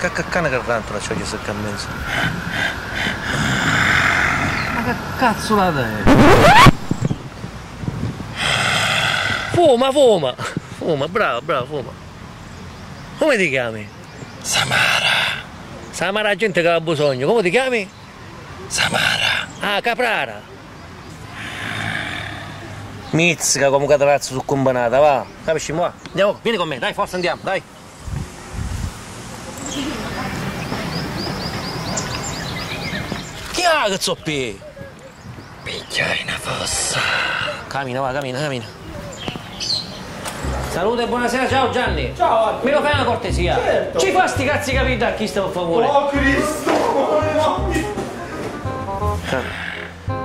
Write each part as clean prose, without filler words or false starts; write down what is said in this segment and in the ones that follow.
Как, как она гарданту начали заканчивать? Как отсюда дает? Фома, Фома, Фома, браво, браво, Фома. Come ti chiami? Samara. Samara è gente che ha bisogno, come ti chiami? Samara. Ah, Caprara. Mizzica come catrazzo su combanata, va. Capisci, va. Andiamo, vieni con me, dai, forza, andiamo, dai. Chi ha che zoppi? Picchia in una fossa. Cammina, va, cammina, cammina. Salute e buonasera, ciao Gianni. Ciao. Me lo fai una cortesia? Certo. Ci fa sti cazzi capito a chi sta, per favore. Oh Cristo, no.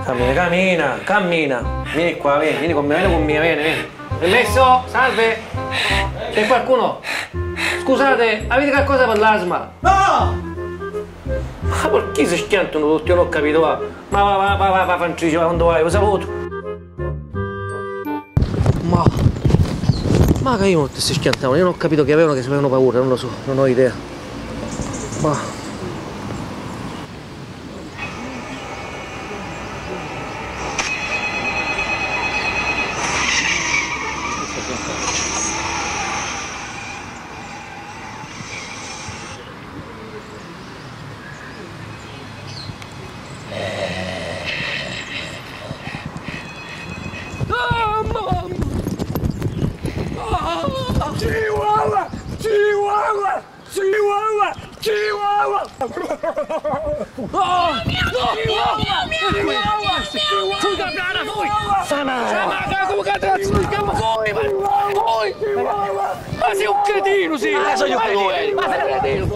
Cammina, cammina, cammina. Vieni qua, vieni, vieni con me, vieni con me, vieni, vieni. Permesso? Salve. C'è qualcuno? Scusate, avete qualcosa per l'asma? No! Ma perché si schiantano tutti? Io non ho capito, va. Ma va, va, va, va, va, Francesco, quando vai, lo saluto. Ma... Ma che io non si schiantavano, io non ho capito che avevano, che si avevano paura, non lo so, non ho idea. Ma... Chihuahua! Chihuahua! Chihuahua! Chihuahua! Oh, Chihuahua! Chihuahua! Fuga para voi! Samara, come cazzo si chiama voi? Voi! Chihuahua! Ma sei un cretino, sì! Ma sei un cretino! Ma sei un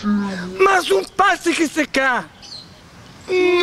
cretino! Ma sono pazzi che se ca!